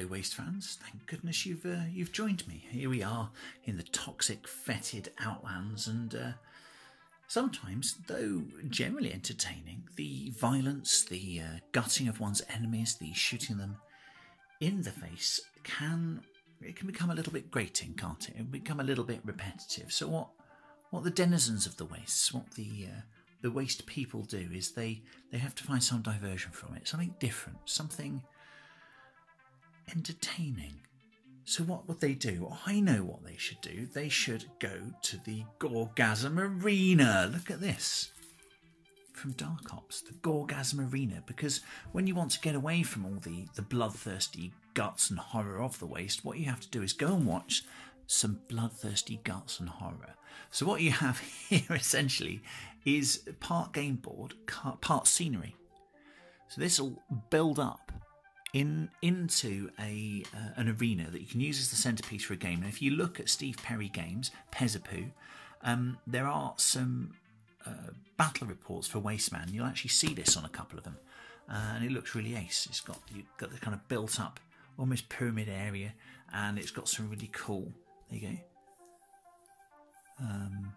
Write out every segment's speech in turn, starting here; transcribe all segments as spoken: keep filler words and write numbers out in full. Hello, Waste fans. Thank goodness you've uh, you've joined me. Here we are in the toxic, fetid outlands, and uh, sometimes, though generally entertaining, the violence, the uh, gutting of one's enemies, the shooting them in the face can it can become a little bit grating, can't it? It can become a little bit repetitive. So what what the denizens of the wastes, what the uh, the waste people do is they they have to find some diversion from it, something different, something entertaining. So what would they do? I know what they should do. They should go to the Gorgasm Arena. Look at this. From Dark Ops, the Gorgasm Arena, because when you want to get away from all the, the bloodthirsty guts and horror of the waste, what you have to do is go and watch some bloodthirsty guts and horror. So what you have here essentially is part game board, part scenery. So this will build up in into a uh, an arena that you can use as the centrepiece for a game. And if you look at Steve Perry games, Pezzapoo, um, there are some uh, battle reports for Wasteman. You'll actually see this on a couple of them, uh, and it looks really ace. It's got you've got the kind of built up, almost pyramid area, and it's got some really cool. There you go. Um,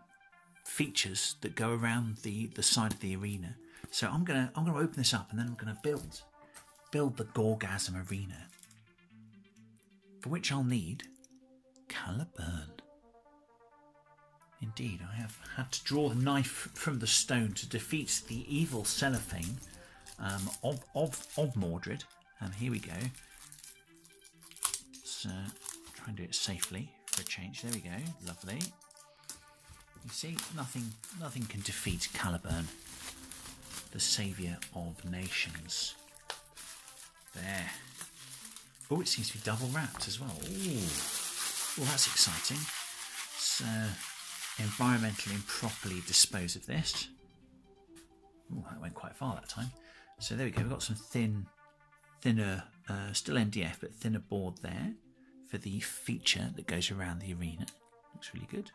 features that go around the the side of the arena. So I'm gonna I'm gonna open this up, and then I'm gonna build. Build the Gorgasm Arena, for which I'll need Caliburn. Indeed, I have had to draw the knife from the stone to defeat the evil cellophane um, of, of, of Mordred. And um, here we go. Let's uh, try and do it safely for a change. There we go, lovely. You see, nothing, nothing can defeat Caliburn, the saviour of nations. There. Oh, it seems to be double wrapped as well. Ooh. Well, that's exciting. Let's uh, environmentally and properly dispose of this. Ooh, that went quite far that time. So there we go. We've got some thin, thinner, uh, still N D F, but thinner board there for the feature that goes around the arena. Looks really good.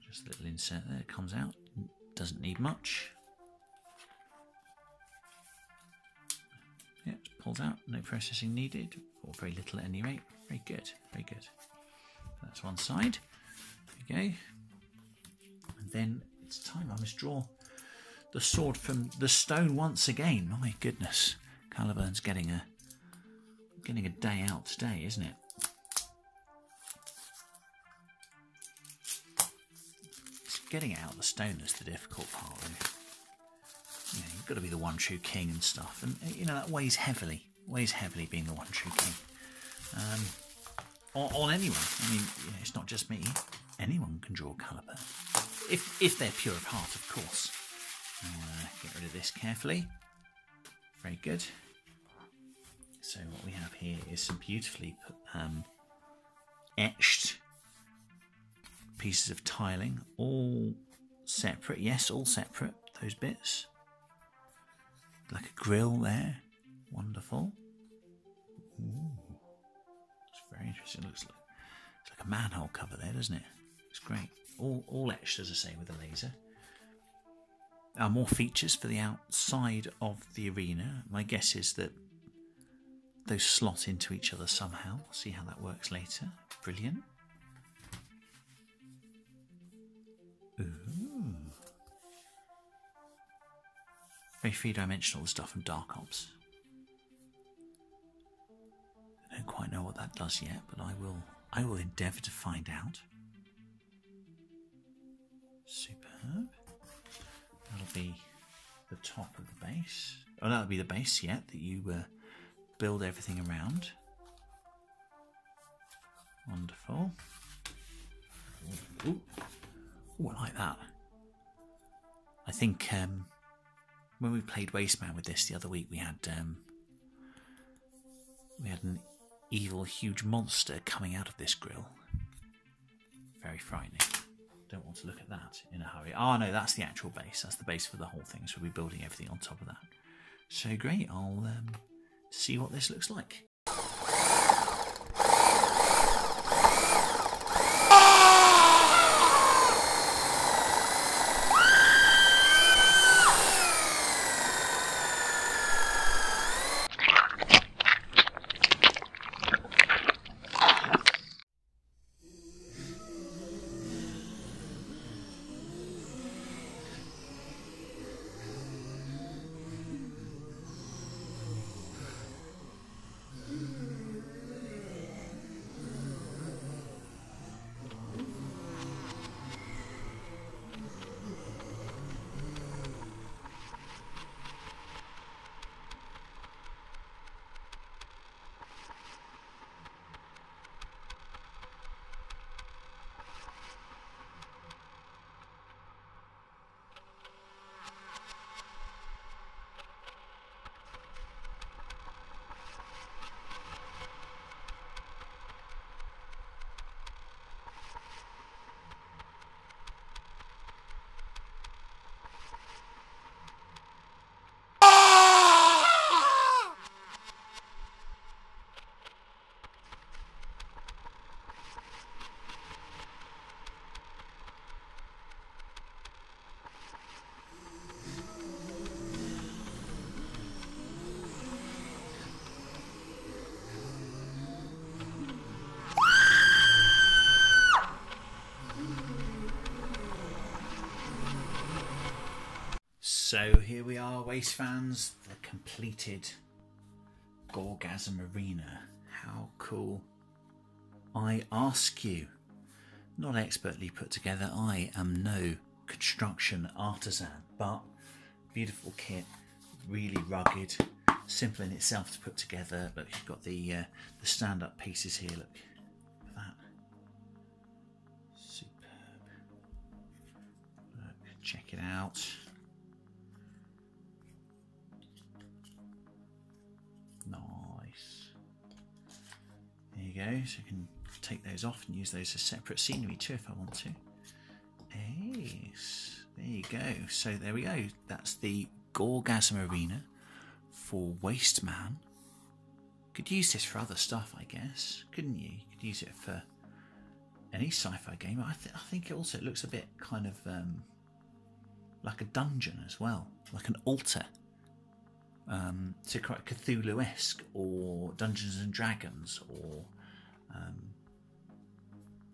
Just a little insert there. It comes out. Doesn't need much. Yeah, it's pulled out, no processing needed, or very little at any rate. Very good, very good. That's one side. There we go. And then it's time I must draw the sword from the stone once again. My goodness, Caliburn's getting a getting a day out today, isn't it? It's getting out the stone that's the difficult part, really. You know, you've got to be the one true king and stuff, and you know that weighs heavily. Weighs heavily being the one true king um, on, on anyone. I mean, you know, it's not just me. Anyone can draw Caliburn, if if they're pure of heart, of course. Uh, get rid of this carefully. Very good. So what we have here is some beautifully um, etched pieces of tiling, all separate. Yes, all separate. Those bits. Like a grill there. Wonderful. Ooh. It's very interesting. It looks like, it's like a manhole cover there, doesn't it? It's great. All, all etched, as I say, with a laser. Uh, more features for the outside of the arena. My guess is that those slot into each other somehow. We'll see how that works later. Brilliant. Ooh. Very three-dimensional stuff from Dark Ops. I don't quite know what that does yet, but I will I will endeavour to find out. Superb. That'll be the top of the base. Oh, that'll be the base yet that you uh, build everything around. Wonderful. Ooh, Ooh I like that. I think. Um, When we played Wasteman with this the other week, we had um, we had an evil, huge monster coming out of this grill. Very frightening. Don't want to look at that in a hurry. Oh no, that's the actual base. That's the base for the whole thing. So we'll be building everything on top of that. So great. I'll um, see what this looks like. So here we are, Waste fans, the completed Gorgasm Arena. How cool. I ask you, not expertly put together, I am no construction artisan, but beautiful kit, really rugged, simple in itself to put together. Look, you've got the, uh, the stand-up pieces here, look. Check it out. Nice. There you go. So I can take those off and use those as separate scenery too if I want to. Ace. There you go. So there we go. That's the Gorgasm Arena for Wasteman. Could use this for other stuff, I guess, couldn't you? You could use it for any sci-fi game. I, th I think it also looks a bit kind of... Um, like a dungeon as well, like an altar. Um, so quite Cthulhu-esque, or Dungeons and Dragons, or um,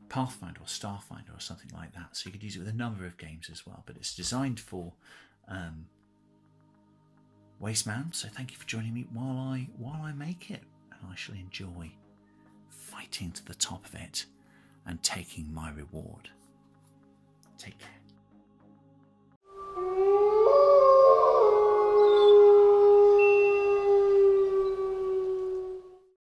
Pathfinder or Starfinder or something like that. So you could use it with a number of games as well, but it's designed for um, Wasteman. So thank you for joining me while I, while I make it, and I shall enjoy fighting to the top of it and taking my reward.